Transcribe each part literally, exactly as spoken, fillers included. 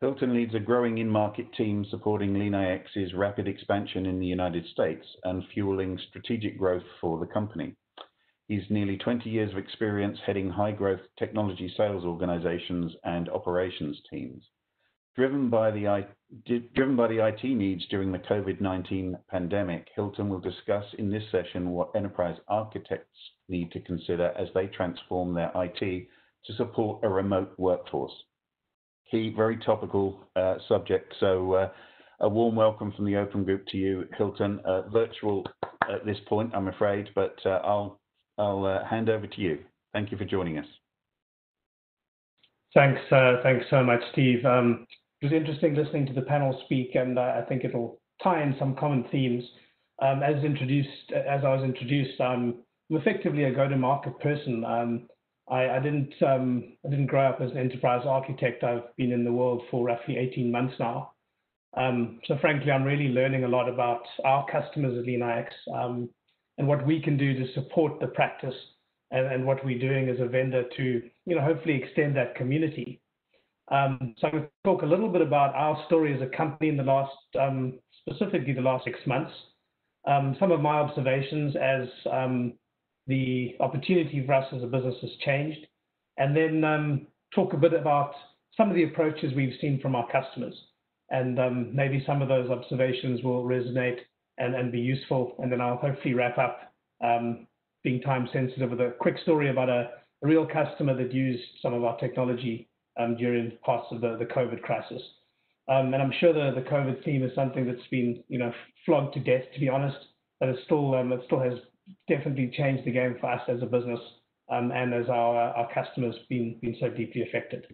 Hylton leads a growing in-market team supporting LeanIX's rapid expansion in the United States and fueling strategic growth for the company. He's nearly twenty years of experience heading high-growth technology sales organizations and operations teams. Driven by the driven by the I T needs during the COVID nineteen pandemic, Hylton will discuss in this session what enterprise architects need to consider as they transform their I T to support a remote workforce. Key, very topical uh, subject. So uh, a warm welcome from the Open Group to you, Hylton. Uh, virtual at this point, I'm afraid, but uh, I'll, I'll uh, hand over to you. Thank you for joining us. Thanks, uh, thanks so much, Steve. Um, it was interesting listening to the panel speak, and uh, I think it'll tie in some common themes. Um, as introduced, as I was introduced, I'm effectively a go-to-market person. Um, I, I didn't um, I didn't grow up as an enterprise architect. I've been in the world for roughly eighteen months now. Um, so frankly, I'm really learning a lot about our customers at LeanIX um, and what we can do to support the practice and, and what we're doing as a vendor to, you know, hopefully extend that community. Um, so I'm going to talk a little bit about our story as a company in the last, um, specifically the last six months. Um, some of my observations as um, the opportunity for us as a business has changed, and then um, talk a bit about some of the approaches we've seen from our customers. And um, maybe some of those observations will resonate and, and be useful. And then I'll hopefully wrap up, um, being time sensitive, with a quick story about a, a real customer that used some of our technology um, during parts of the, the COVID crisis. Um, and I'm sure the, the COVID theme is something that's been, you know, flogged to death, to be honest, but it's still, um, it still has definitely changed the game for us as a business, um, and as our, our customers been been so deeply affected.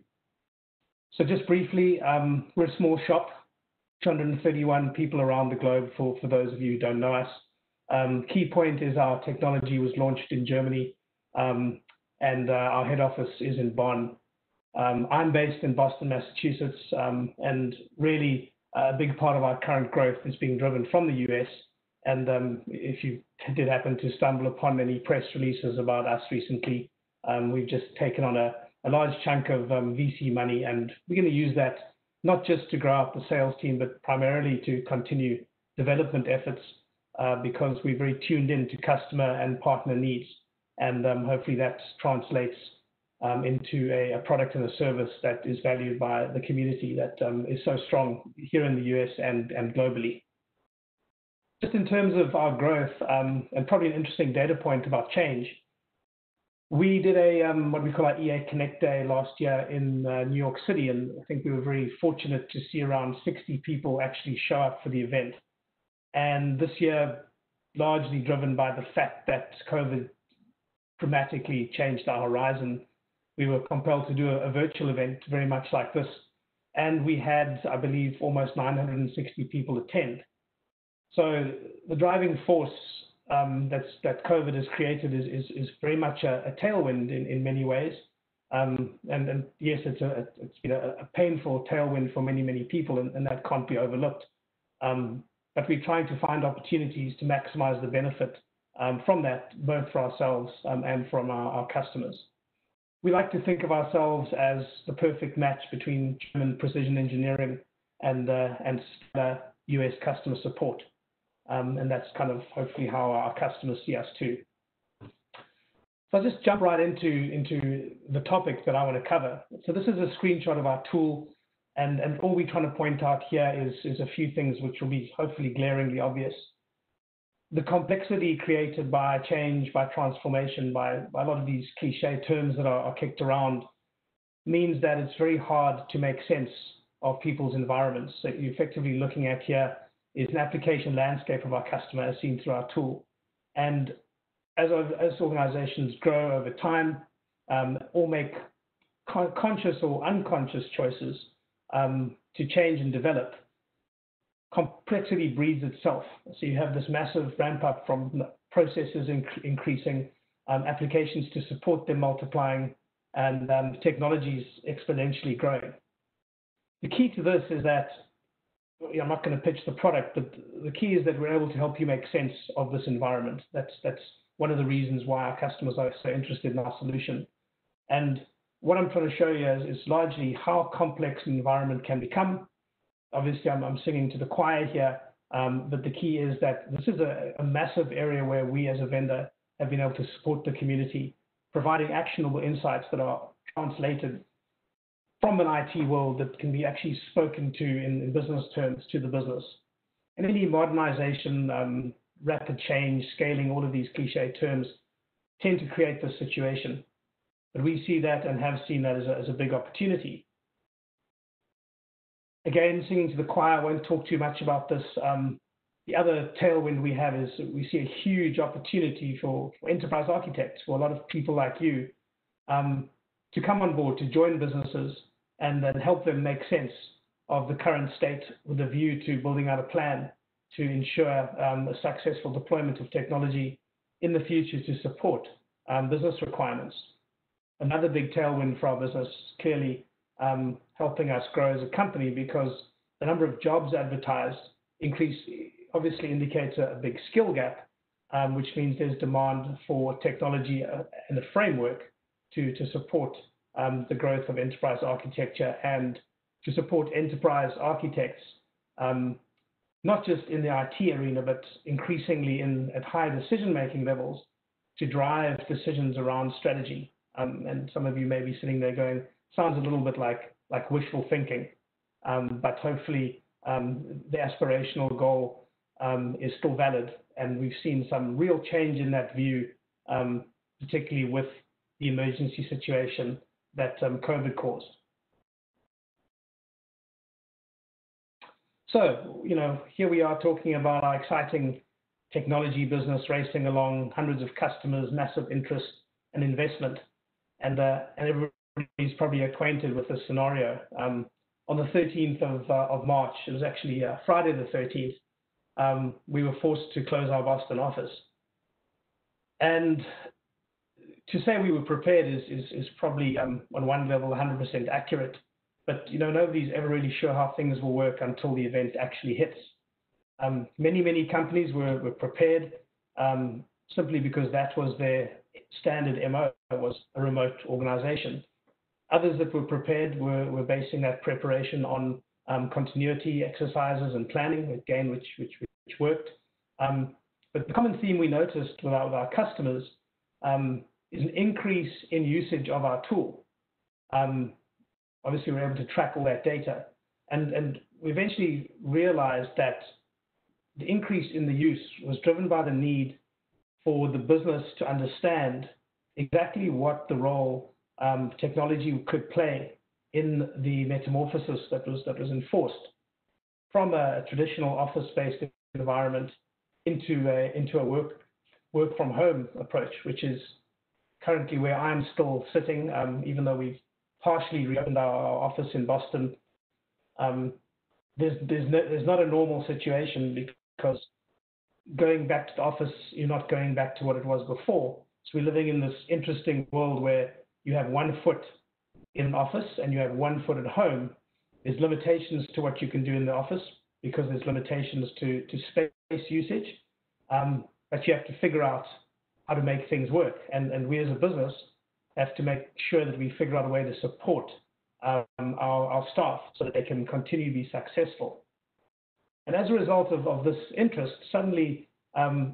So just briefly, um, we're a small shop, two hundred thirty-one people around the globe, for, for those of you who don't know us. Um, key point is our technology was launched in Germany, um, and uh, our head office is in Bonn. Um, I'm based in Boston, Massachusetts, um, and really a big part of our current growth is being driven from the U S. And um, if you did happen to stumble upon any press releases about us recently, um, we've just taken on a, a large chunk of um, V C money, and we're going to use that not just to grow out the sales team, but primarily to continue development efforts, uh, because we're very tuned in to customer and partner needs. And um, hopefully that translates um, into a, a product and a service that is valued by the community that um, is so strong here in the U S and, and globally. Just in terms of our growth, um, and probably an interesting data point about change, we did a um, what we call our E A Connect Day last year in uh, New York City, and I think we were very fortunate to see around sixty people actually show up for the event. And this year, largely driven by the fact that COVID dramatically changed our horizon, we were compelled to do a, a virtual event very much like this, and we had, I believe, almost nine hundred sixty people attend. So the driving force um, that's, that COVID has created is, is, is very much a, a tailwind in, in many ways. Um, and, and yes, it's, a, it's been a, a painful tailwind for many, many people, and, and that can't be overlooked. Um, but we're trying to find opportunities to maximize the benefit um, from that, both for ourselves um, and from our, our customers. We like to think of ourselves as the perfect match between German precision engineering and, uh, and U S customer support. Um, and that's kind of hopefully how our customers see us too. So I'll just jump right into, into the topic that I want to cover. So this is a screenshot of our tool, and, and all we're trying to point out here is, is a few things which will be hopefully glaringly obvious. The complexity created by change, by transformation, by, by a lot of these cliche terms that are, are kicked around, means that it's very hard to make sense of people's environments. So you're effectively looking at here is an application landscape of our customer as seen through our tool. And as, as organizations grow over time, um, or make con conscious or unconscious choices um, to change and develop, complexity breeds itself. So you have this massive ramp up from processes inc increasing, um, applications to support them multiplying, and um, technologies exponentially growing. The key to this is that, I'm not going to pitch the product, but the key is that we're able to help you make sense of this environment. That's, that's one of the reasons why our customers are so interested in our solution. And what I'm trying to show you is, is largely how complex an environment can become. Obviously, I'm, I'm singing to the choir here, um, but the key is that this is a, a massive area where we as a vendor have been able to support the community, providing actionable insights that are translated from an I T world that can be actually spoken to in, in business terms to the business. And any modernization, um, rapid change, scaling, all of these cliche terms tend to create this situation. But we see that and have seen that as a, as a big opportunity. Again, singing to the choir, I won't talk too much about this. Um, the other tailwind we have is we see a huge opportunity for, for enterprise architects, for a lot of people like you, um, to come on board, to join businesses, and then help them make sense of the current state with a view to building out a plan to ensure um, a successful deployment of technology in the future to support um, business requirements. Another big tailwind for our business, clearly um, helping us grow as a company, because the number of jobs advertised increase obviously indicates a big skill gap, um, which means there's demand for technology and a framework to, to support um, the growth of enterprise architecture and to support enterprise architects, um, not just in the I T arena, but increasingly in, at higher decision-making levels to drive decisions around strategy. Um, and some of you may be sitting there going, sounds a little bit like, like wishful thinking, um, but hopefully um, the aspirational goal um, is still valid. And we've seen some real change in that view, um, particularly with the emergency situation that um, COVID caused. So, you know, here we are talking about our exciting technology business racing along, hundreds of customers, massive interest and investment. And, uh, and everybody's probably acquainted with this scenario. Um, on the thirteenth of, uh, of March, it was actually uh, Friday the thirteenth, um, we were forced to close our Boston office. And to say we were prepared is, is, is probably, um, on one level, one hundred percent accurate. But, you know, nobody's ever really sure how things will work until the event actually hits. Um, many, many companies were, were prepared um, simply because that was their standard M O, was a remote organization. Others that were prepared were, were basing that preparation on um, continuity exercises and planning, again, which, which, which worked. Um, but the common theme we noticed with our, with our customers um, is an increase in usage of our tool. Um, Obviously, we were able to track all that data. And, and we eventually realized that the increase in the use was driven by the need for the business to understand exactly what the role um, technology could play in the metamorphosis that was, that was enforced from a traditional office-based environment into a, into a work, work from home approach, which is currently where I'm still sitting, um, even though we've partially reopened our office in Boston. Um, there's, there's, no, there's not a normal situation, because going back to the office, you're not going back to what it was before. So we're living in this interesting world where you have one foot in an office and you have one foot at home. There's limitations to what you can do in the office because there's limitations to, to space usage, um, but you have to figure out how to make things work. And, and we as a business have to make sure that we figure out a way to support um, our, our staff so that they can continue to be successful. And as a result of, of this interest, suddenly um,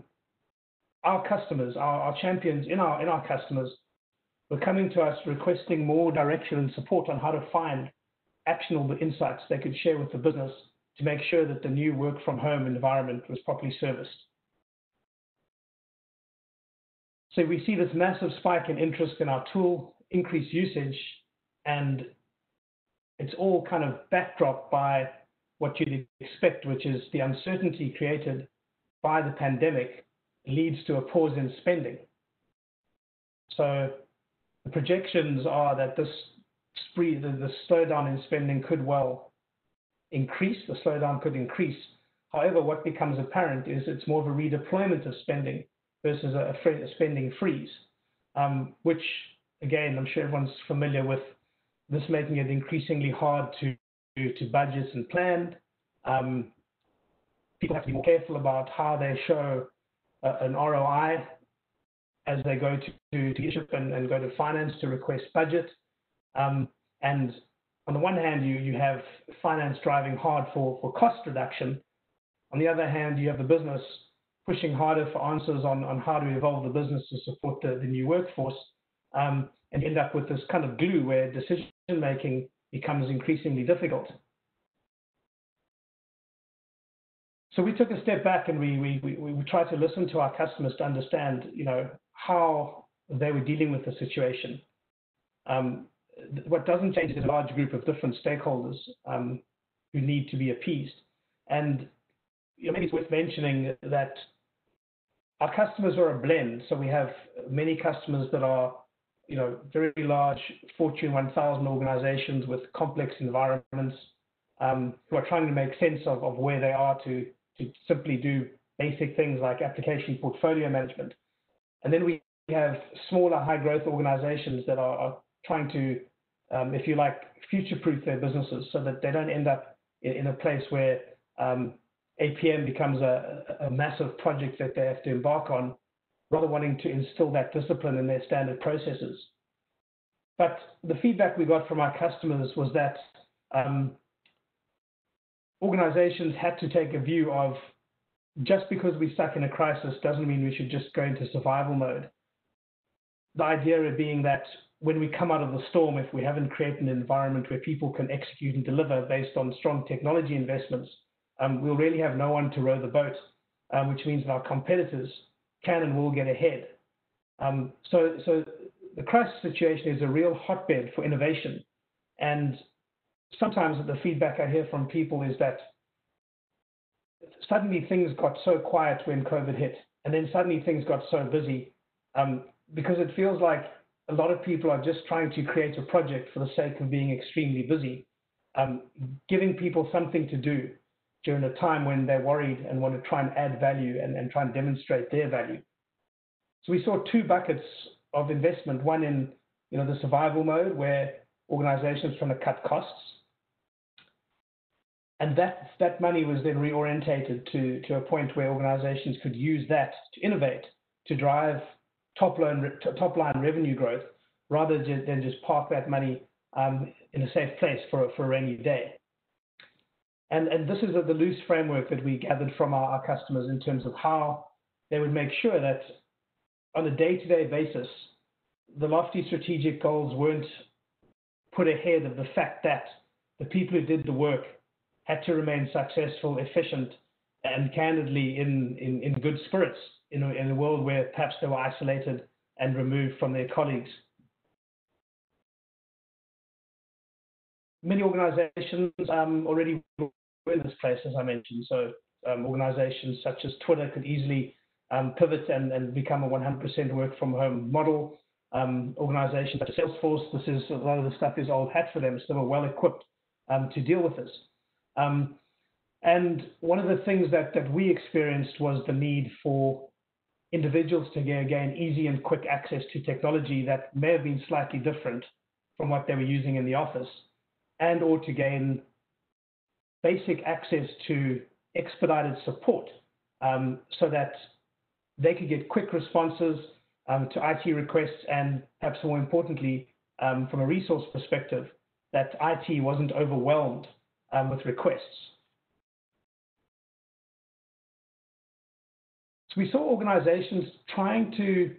our customers, our, our champions in our, in our customers were coming to us requesting more direction and support on how to find actionable insights they could share with the business to make sure that the new work from home environment was properly serviced. So we see this massive spike in interest in our tool, increased usage, and it's all kind of backdropped by what you'd expect, which is the uncertainty created by the pandemic leads to a pause in spending. So the projections are that this spree, the, the slowdown in spending could well increase, the slowdown could increase. However, what becomes apparent is it's more of a redeployment of spending versus a, a spending freeze, um, which, again, I'm sure everyone's familiar with, this making it increasingly hard to, to, to budget and plan. Um, people have to be more careful about how they show uh, an R O I as they go to, to, to leadership and, and go to finance to request budget. Um, and on the one hand, you, you have finance driving hard for, for cost reduction. On the other hand, you have the business pushing harder for answers on, on how to evolve the business to support the, the new workforce. Um, and you end up with this kind of glue where decision-making becomes increasingly difficult. So we took a step back and we, we, we, we tried to listen to our customers to understand, you know, how they were dealing with the situation. Um, what doesn't change is a large group of different stakeholders um, who need to be appeased. And you know, maybe it's worth mentioning that our customers are a blend. So we have many customers that are, you know, very large Fortune one thousand organizations with complex environments um, who are trying to make sense of, of where they are to, to simply do basic things like application portfolio management. And then we have smaller high-growth organizations that are, are trying to, um, if you like, future-proof their businesses so that they don't end up in, in a place where um, A P M becomes a, a massive project that they have to embark on, rather wanting to instill that discipline in their standard processes. But the feedback we got from our customers was that um, organizations had to take a view of just because we're stuck in a crisis doesn't mean we should just go into survival mode. The idea being that when we come out of the storm, if we haven't created an environment where people can execute and deliver based on strong technology investments, Um, we'll really have no one to row the boat, um, which means that our competitors can and will get ahead. Um, so, so the crisis situation is a real hotbed for innovation. And sometimes the feedback I hear from people is that suddenly things got so quiet when COVID hit, and then suddenly things got so busy, um, because it feels like a lot of people are just trying to create a project for the sake of being extremely busy, um, giving people something to do during a time when they're worried and want to try and add value and, and try and demonstrate their value. So we saw two buckets of investment, one in you know, the survival mode where organizations are trying to cut costs. And that, that money was then reorientated to, to a point where organizations could use that to innovate, to drive top line, top line revenue growth, rather than just park that money um, in a safe place for, for a rainy day. And, and this is the loose framework that we gathered from our, our customers in terms of how they would make sure that on a day-to-day basis, the lofty strategic goals weren't put ahead of the fact that the people who did the work had to remain successful, efficient, and candidly in, in, in good spirits in a, in a world where perhaps they were isolated and removed from their colleagues. Many organizations um, already in this place, as I mentioned. So um, organizations such as Twitter could easily um, pivot and, and become a one hundred percent work from home model. Um, organizations like Salesforce, this is, a lot of the stuff is old hat for them, so they were well equipped um, to deal with this. Um, and one of the things that, that we experienced was the need for individuals to get, gain easy and quick access to technology that may have been slightly different from what they were using in the office, and or to gain basic access to expedited support um, so that they could get quick responses um, to I T requests, and perhaps more importantly, um, from a resource perspective, that I T wasn't overwhelmed um, with requests. So we saw organizations trying to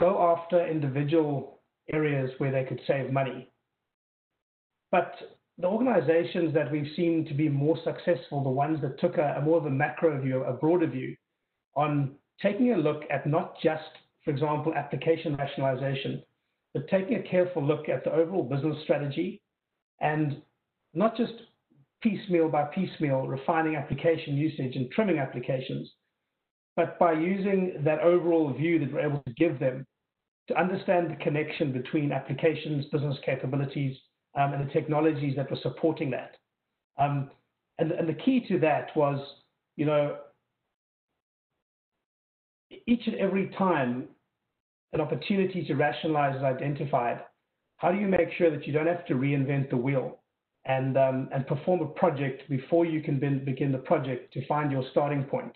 go after individual areas where they could save money. But the organizations that we've seen to be more successful, the ones that took a, a more of a macro view, a broader view, on taking a look at not just, for example, application rationalization, but taking a careful look at the overall business strategy and not just piecemeal by piecemeal refining application usage and trimming applications, but by using that overall view that we're able to give them to understand the connection between applications, business capabilities, Um, and the technologies that were supporting that. Um, and, and the key to that was, you know, each and every time an opportunity to rationalize is identified, how do you make sure that you don't have to reinvent the wheel and, um, and perform a project before you can be, begin the project to find your starting point?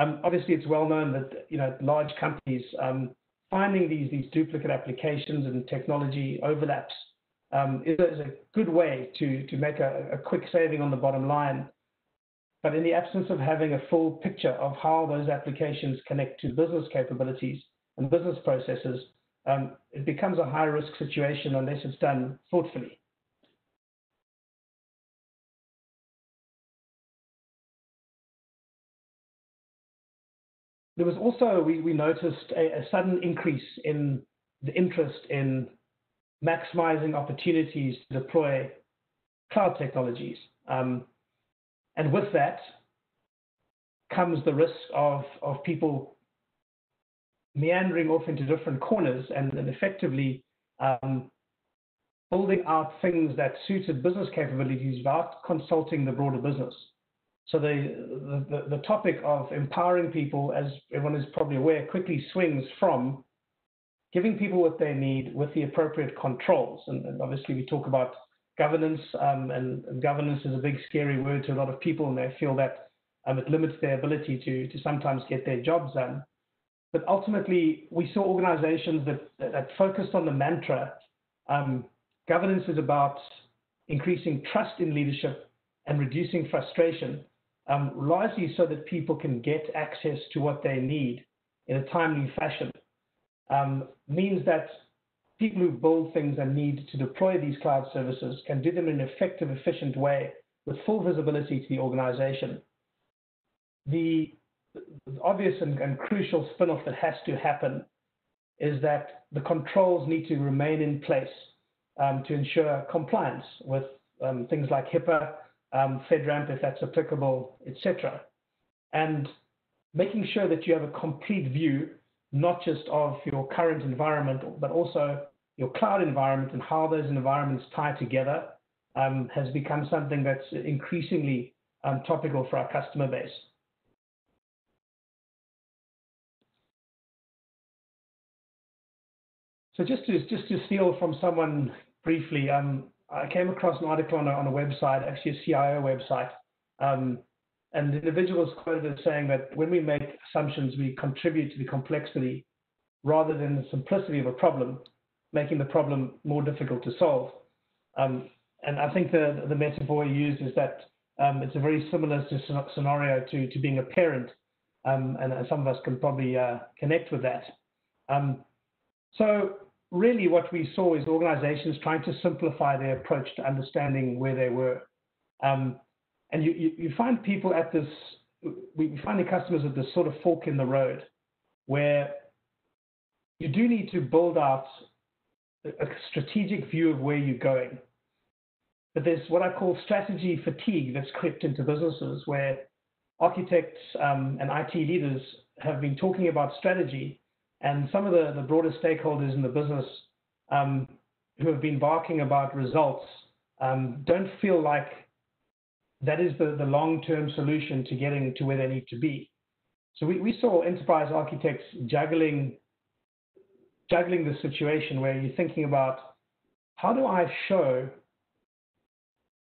Um, obviously, it's well known that, you know, large companies um, finding these, these duplicate applications and technology overlaps um, is, is a good way to, to make a, a quick saving on the bottom line. But in the absence of having a full picture of how those applications connect to business capabilities and business processes, um, it becomes a high-risk situation unless it's done thoughtfully. There was also, we, we noticed a, a sudden increase in the interest in maximizing opportunities to deploy cloud technologies. Um, and with that comes the risk of, of people meandering off into different corners and, and effectively um, building out things that suited business capabilities without consulting the broader business. So the, the, the topic of empowering people, as everyone is probably aware, quickly swings from giving people what they need with the appropriate controls. And, and obviously we talk about governance, um, and, and governance is a big scary word to a lot of people, and they feel that um, it limits their ability to, to sometimes get their jobs done. But ultimately, we saw organizations that, that focused on the mantra, um, governance is about increasing trust in leadership and reducing frustration. Um, largely so that people can get access to what they need in a timely fashion, um, means that people who build things and need to deploy these cloud services can do them in an effective, efficient way with full visibility to the organization. The obvious and, and crucial spin-off that has to happen is that the controls need to remain in place um, to ensure compliance with um, things like HIPAA, Um, FedRAMP, if that's applicable, et cetera, and making sure that you have a complete view, not just of your current environment, but also your cloud environment and how those environments tie together, um, has become something that's increasingly um, topical for our customer base. So just to just to steal from someone briefly, um, I came across an article on a, on a website, actually a C I O website, um, and the individual was quoted as saying that when we make assumptions, we contribute to the complexity rather than the simplicity of a problem, making the problem more difficult to solve. Um, and I think the, the metaphor he used is that um, it's a very similar scenario to, to being a parent, um, and some of us can probably uh, connect with that. Um, so. Really what we saw is organizations trying to simplify their approach to understanding where they were. Um, and you, you, you find people at this, we find the customers at this sort of fork in the road where you do need to build out a strategic view of where you're going. But there's what I call strategy fatigue that's crept into businesses where architects um, and I T leaders have been talking about strategy. And some of the, the broader stakeholders in the business um, who have been barking about results um, don't feel like that is the, the long-term solution to getting to where they need to be. So we, we saw enterprise architects juggling, juggling the situation where you're thinking about, how do I show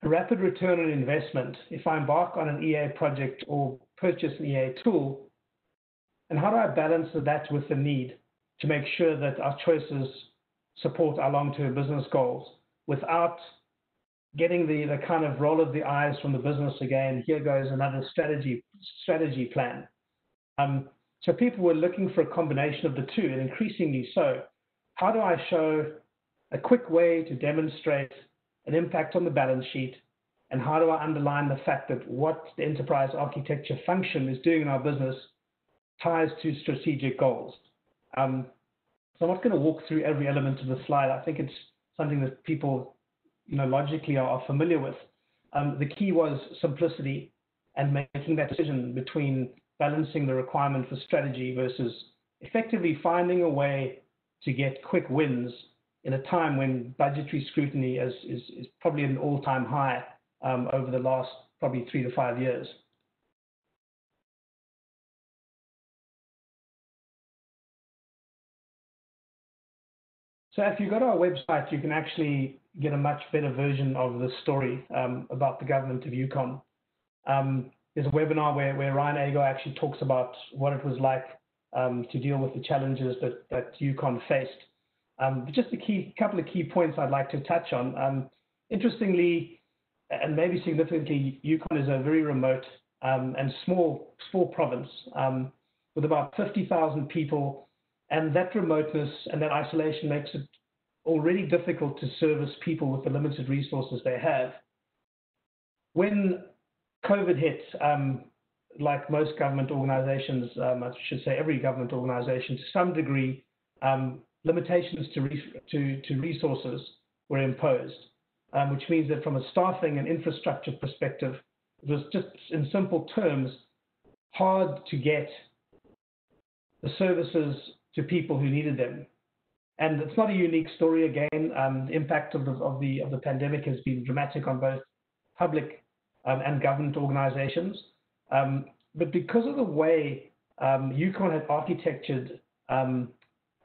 a rapid return on investment if I embark on an E A project or purchase an E A tool? And how do I balance that with the need to make sure that our choices support our long-term business goals without getting the, the kind of roll of the eyes from the business again, here goes another strategy, strategy plan. Um, so people were looking for a combination of the two, and increasingly so. How do I show a quick way to demonstrate an impact on the balance sheet? And how do I underline the fact that what the enterprise architecture function is doing in our business ties to strategic goals. Um, so I'm not going to walk through every element of the slide. I think it's something that people, you know, logically are, are familiar with. Um, the key was simplicity and making that decision between balancing the requirement for strategy versus effectively finding a way to get quick wins in a time when budgetary scrutiny is, is, is probably an all-time high um, over the last probably three to five years. So if you go to our website, you can actually get a much better version of the story um, about the government of Yukon. Um, there's a webinar where, where Ryan Ago actually talks about what it was like um, to deal with the challenges that, that Yukon faced. Um, but just a key, couple of key points I'd like to touch on. Um, interestingly, and maybe significantly, Yukon is a very remote um, and small, small province um, with about fifty thousand people, and that remoteness and that isolation makes it already difficult to service people with the limited resources they have. When COVID hit, um, like most government organizations, um, I should say every government organization to some degree, um, limitations to, re to, to resources were imposed, um, which means that from a staffing and infrastructure perspective, it was just in simple terms hard to get the services to people who needed them. And it's not a unique story again. Um, the impact of the, of, the, of the pandemic has been dramatic on both public um, and government organizations. Um, but because of the way um, Yukon had architectured um,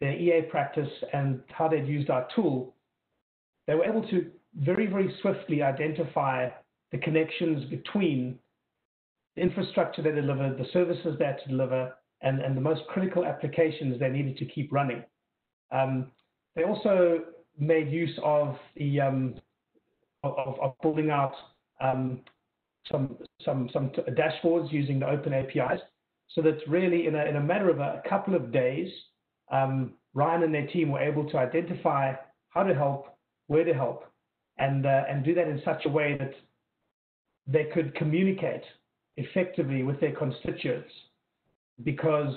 their E A practice and how they'd used our tool, they were able to very, very swiftly identify the connections between the infrastructure they delivered, the services they had to deliver, and, and the most critical applications they needed to keep running. Um, they also made use of the um, of, of building out um, some some some dashboards using the open A P Is, so that really in a, in a matter of a couple of days, um, Ryan and their team were able to identify how to help, where to help, and uh, and do that in such a way that they could communicate effectively with their constituents. Because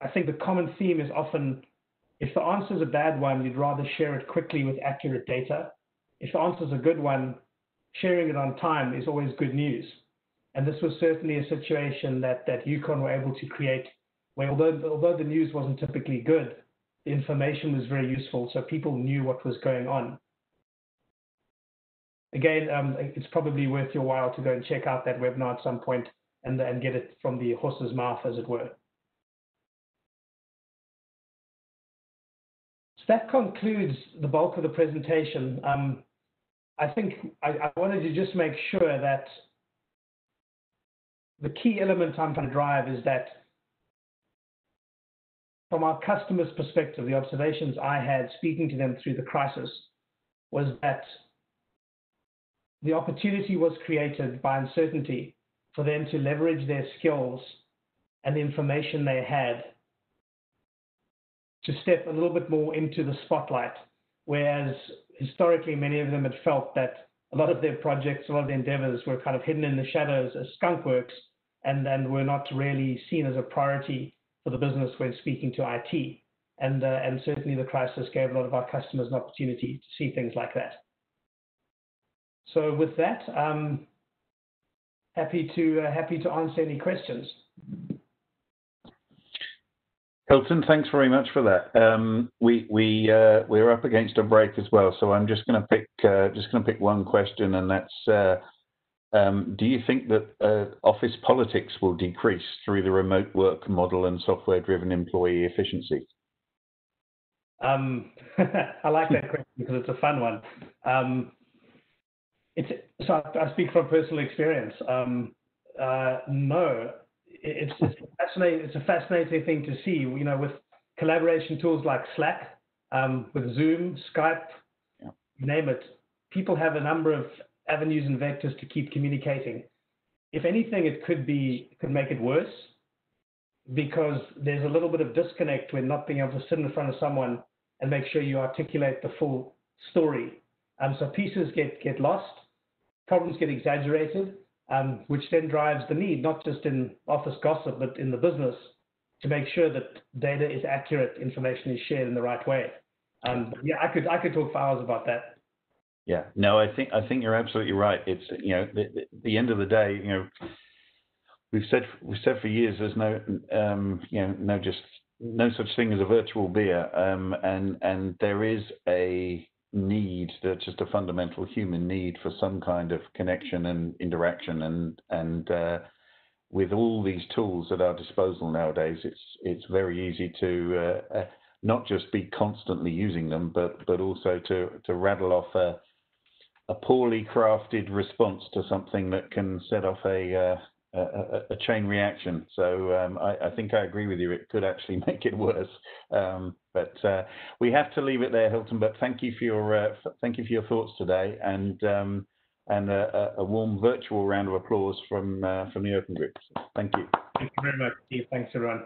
I think the common theme is often, if the answer is a bad one, you'd rather share it quickly with accurate data. If the answer is a good one, sharing it on time is always good news. And this was certainly a situation that, that Yukon were able to create, where although, although the news wasn't typically good, the information was very useful, so people knew what was going on. Again, um, it's probably worth your while to go and check out that webinar at some point and, and get it from the horse's mouth, as it were. So that concludes the bulk of the presentation. Um, I think I, I wanted to just make sure that the key element I'm trying to drive is that from our customers' perspective, the observations I had speaking to them through the crisis was that the opportunity was created by uncertainty for them to leverage their skills and the information they had to step a little bit more into the spotlight, whereas historically many of them had felt that a lot of their projects, a lot of their endeavors were kind of hidden in the shadows as skunk works and, and were not really seen as a priority for the business when speaking to I T. And, uh, and certainly the crisis gave a lot of our customers an opportunity to see things like that. So with that, um, happy to, uh, happy to answer any questions. Hylton, thanks very much for that. Um, we we uh, we're up against a break as well, so I'm just going to pick uh, just going to pick one question, and that's: uh, um, do you think that uh, office politics will decrease through the remote work model and software-driven employee efficiency? Um, I like that question because it's a fun one. Um, it's so I, I speak from personal experience. Um, uh, no. It's, it's, fascinating, it's a fascinating thing to see, you know, with collaboration tools like Slack, um, with Zoom, Skype, yeah. You name it. People have a number of avenues and vectors to keep communicating. If anything, it could be, it could make it worse, because there's a little bit of disconnect when not being able to sit in front of someone and make sure you articulate the full story. Um, so pieces get, get lost, problems get exaggerated, Um, which then drives the need, not just in office gossip, but in the business, to make sure that data is accurate, information is shared in the right way. Um, yeah, I could I could talk for hours about that. Yeah, no, I think I think you're absolutely right. It's you know, the, the end of the day, you know, we've said we've said for years there's no um, you know no just no such thing as a virtual beer, um, and and there is a need, that's just a fundamental human need for some kind of connection and interaction, and and uh, with all these tools at our disposal nowadays, it's it's very easy to uh, not just be constantly using them, but but also to to rattle off a a poorly crafted response to something that can set off a uh, a, a chain reaction. So um, I, I think I agree with you. It could actually make it worse. Um, but uh, we have to leave it there, Hylton. But thank you for your uh, f- thank you for your thoughts today, and um, and a, a warm virtual round of applause from uh, from the Open Group. So, thank you. Thank you very much, Steve. Thanks, everyone.